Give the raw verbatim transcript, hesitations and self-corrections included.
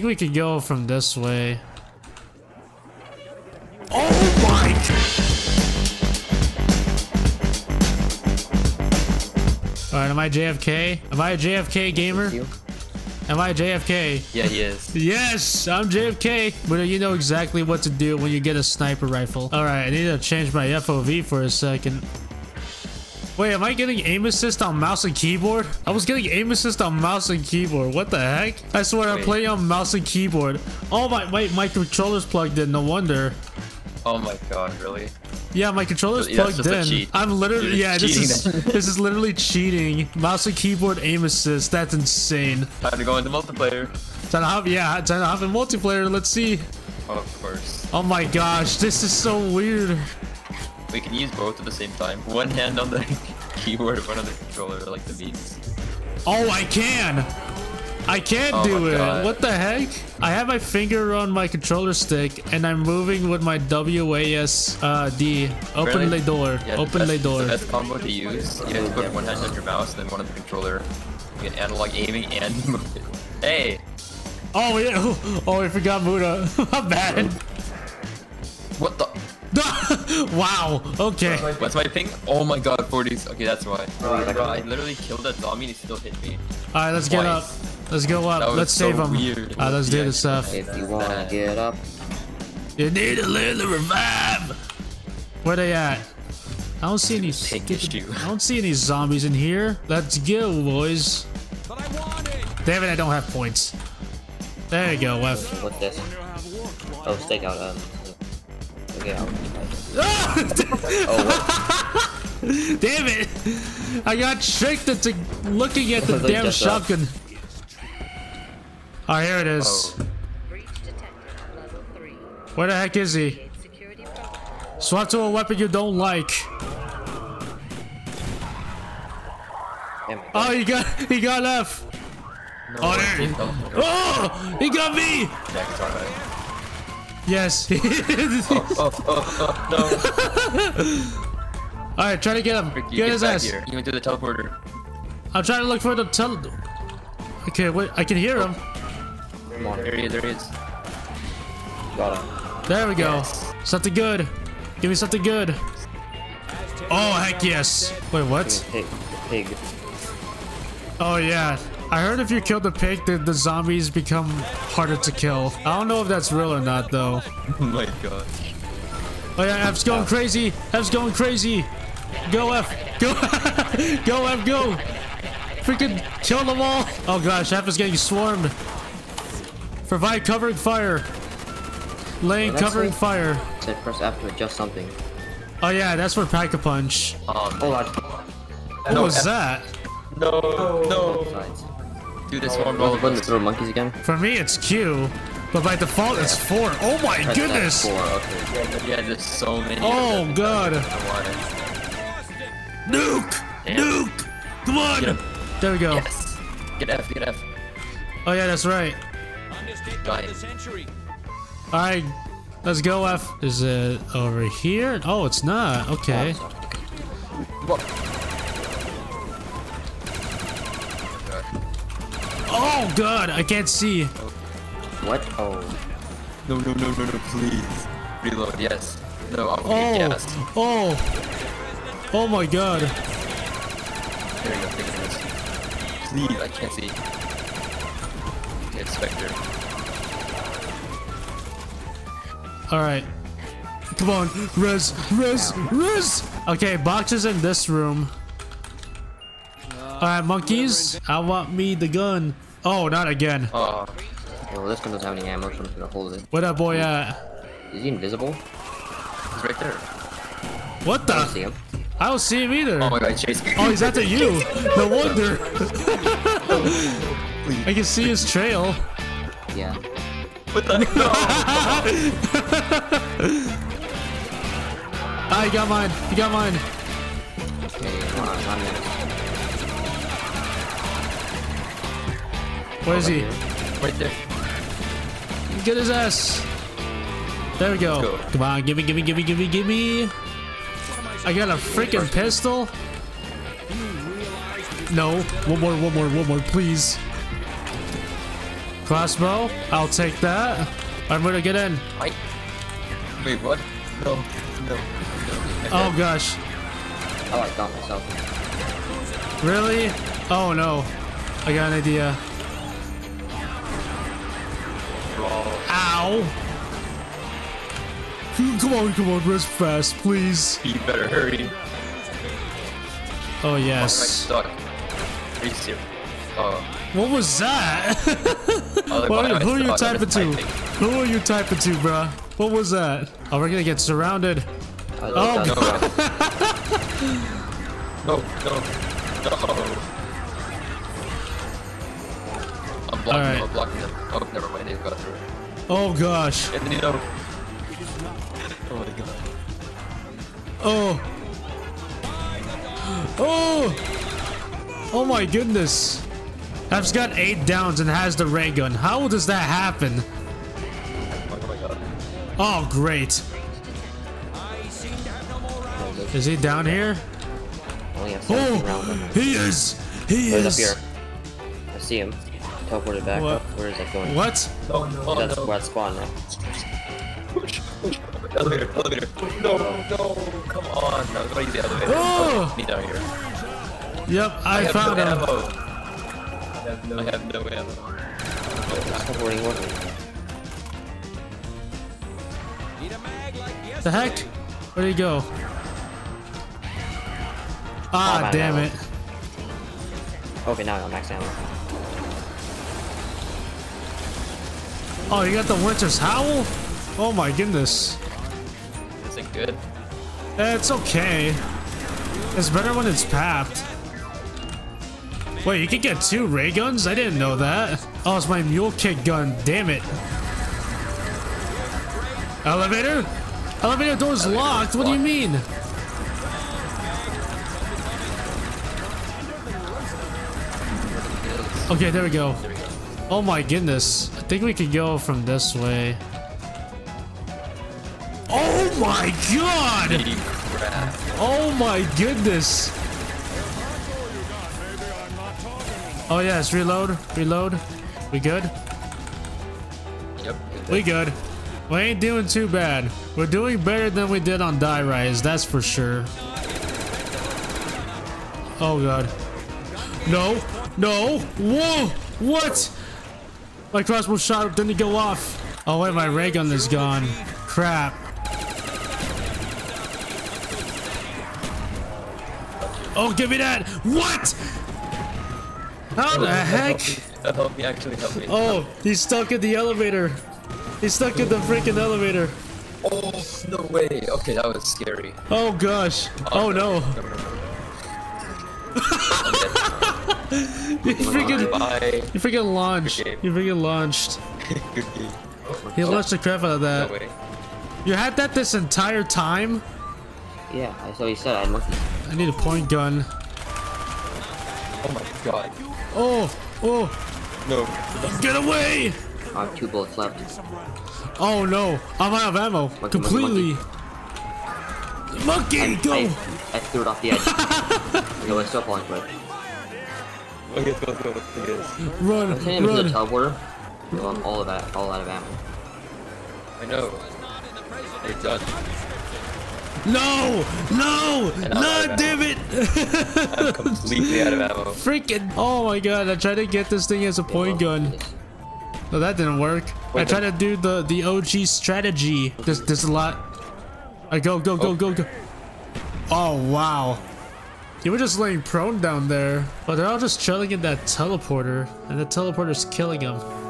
think we could go from this way. Oh my god! Alright, am I J F K? Am I a J F K gamer? Am I J F K? Yeah, he is. Yes, I'm J F K. But you know exactly what to do when you get a sniper rifle. All right, I need to change my F O V for a second. Wait, am I getting aim assist on mouse and keyboard? I was getting aim assist on mouse and keyboard. What the heck? I swear wait. I play on mouse and keyboard. Oh my, wait, my controller's plugged in. No wonder. Oh my god, really? Yeah, my controller's yeah, plugged in. I'm literally yeah, this is this is literally cheating. Mouse and keyboard aim assist. That's insane. Time to go into multiplayer. Time to hop, yeah, time to hop in multiplayer. Let's see. Oh, of course. Oh my gosh, this is so weird. We can use both at the same time. One hand on the keyboard, one on the controller, like the beats. Oh, I can. I can't oh do it. God. What the heck? I have my finger on my controller stick and I'm moving with my W A S D. Open the door. Yeah, Open the, best, the door. The best combo to use. You have to put one hand on your mouse and then one on the controller. You get analog aiming and move it. Hey! Oh, yeah. Oh, I forgot Muda. I'm bad. What the? Wow. Okay. What's my ping? Oh my god, forties. Okay, that's why. Oh my god, I literally killed that zombie and he still hit me. Alright, let's Twice. get up. Let's go up. Let's so save him. Alright, let's yeah. do this stuff. If you want to get up, you need to live the revive. Where they at? I don't see any. I don't see any zombies in here. Let's go, boys. But I want it. Damn it! I don't have points. There you go, Wef. What's this? Oh, stake out. Um. Yeah. Oh, what? Damn it! I got tricked into looking at the damn shotgun. Alright, here it is. Oh. Where the heck is he? Swap to a weapon you don't like. Oh, he got he got F. No, oh, there. Oh, he got me. Yes. oh, oh, oh, oh, no. All right, try to get him. Get, get his ass. Here. You went through the teleporter. I'm trying to look for the tele. Okay, wait. I can hear him. Come on, there he is. There he is. Got him. There we go. Yes. Something good. Give me something good. Oh heck yes. Wait, what? Pig. Pig. Oh yeah. I heard if you kill the pig, the, the zombies become harder to kill. I don't know if that's real or not, though. Oh my god. Oh yeah, F's going crazy. F's going crazy. Go F. Go go F. Go. Freaking kill them all. Oh gosh, F is getting swarmed. Provide covering fire. Laying well, covering like, fire. Said press F to adjust something. Oh yeah, that's for Pack-a-Punch. Um, hold on. What no, was F that? No. No. Do this one roll. Button to throw monkeys again. For me, it's Q, but by default, yeah. it's four. Oh my Press goodness! Four. Okay. Yeah, there's so many. Oh god! Nuke! Damn. Nuke! Come on! There we go. Yes. Get F. Get F. Oh yeah, that's right. All right, let's go F. Is it over here? Oh, it's not. Okay. What? Oh god, I can't see. What? Oh. No, no, no, no, no, please. Reload, yes. No, I'm gonna get gassed. Oh. Oh my god. There you go, take this. Please, I can't see. Okay, it's Spectre. Alright. Come on. Res, res, res. Okay, boxes in this room. Alright, monkeys, I want me the gun. Oh, not again. Uh, okay, well, this one doesn't have any ammo, so I'm just gonna hold it. What up, boy? Uh, is he invisible? He's right there. What the? I don't see him. I don't see him either. Oh my god, Chase. Oh, he's after you. No wonder. I can see his trail. Yeah. What the? No. Ah, he got mine. He got mine. Okay, come on, I'm next. Where is he? Right there. Get his ass. There we go. go. Come on, gimme, gimme, gimme, gimme, gimme. I got a freaking pistol. No. One more, one more, one more, please. Crossbow, I'll take that. I'm gonna get in. Wait, what? No, no, no. Oh gosh. Oh, I got myself. Really? Oh no. I got an idea. Whoa. Ow. Come on, come on, rest fast, please. You better hurry. Oh, yes. Oh, I'm stuck. Uh, what was that? Oh, well, who are you typing to? Who are you typing to, bruh? What was that? Oh, we're gonna get surrounded. I oh, no, no, no. I'm blocking All right. them, I'm blocking them. Oh, never mind, they've got through it. Oh, gosh. And then, you know, oh my god. Oh. Oh! Oh my goodness. I've got eight downs and has the ray gun. How does that happen? Oh my god. Oh great. Is he down here? Oh! He is! He is! Up here. I see him. Teleported back what? up. Where is that going? What? Oh, no. That's where I spawned right? Elevator, elevator. No, no, come on. No, go use the elevator. Oh! Need down here. Yep, I, I have found no him. Ammo. I have no, I have no ammo. Oh, the heck? Where'd he go? Ah, oh, damn it. Okay, now I got max ammo. Oh, you got the Winter's Howl? Oh my goodness. Is it good? It's okay. It's better when it's papped. Wait, you can get two ray guns? I didn't know that. Oh, it's my mule kick gun. Damn it. Elevator? Elevator door's Elevator locked. What locked. do you mean? Okay, there we go. Oh my goodness. I think we could go from this way. Oh my god! Oh my goodness! Oh yes, reload, reload. We good? Yep. We good. We ain't doing too bad. We're doing better than we did on Die Rise, that's for sure. Oh god. No! No! Whoa! What? My crossbow shot didn't go off. Oh wait, my ray gun is gone. Crap. Oh, give me that! What? How the heck? Help me, actually help me. Oh, he's stuck in the elevator. He's stuck in the freaking elevator. Oh, no way. Okay, that was scary. Oh, gosh. Oh, no. You freaking, you freaking launched. You freaking launched. He launched the crap out of that. You had that this entire time? Yeah, that's what he said. I'm lucky. I need a point gun. Oh my god. Oh, oh. No. Get away! I have two bullets left. Oh no, I'm out of ammo. Monkey, completely. Monkey, monkey. monkey I, go! I, I threw it off the edge. No, it's still falling for it. Okay, let's go, let's go, let's go. Run, I'm run. With the teleporter. So I'm all of that, all out of ammo. I know. You're done. No! No! No, damn it! I'm completely out of ammo. Freaking! Oh my god, I tried to get this thing as a point gun. No, that didn't work. Wait, I tried no. to do the, the O G strategy. There's, there's a lot. Alright, go, go, go, oh. go, go. Oh, wow. You were just laying prone down there. But they're all just chilling in that teleporter. And the teleporter's killing them.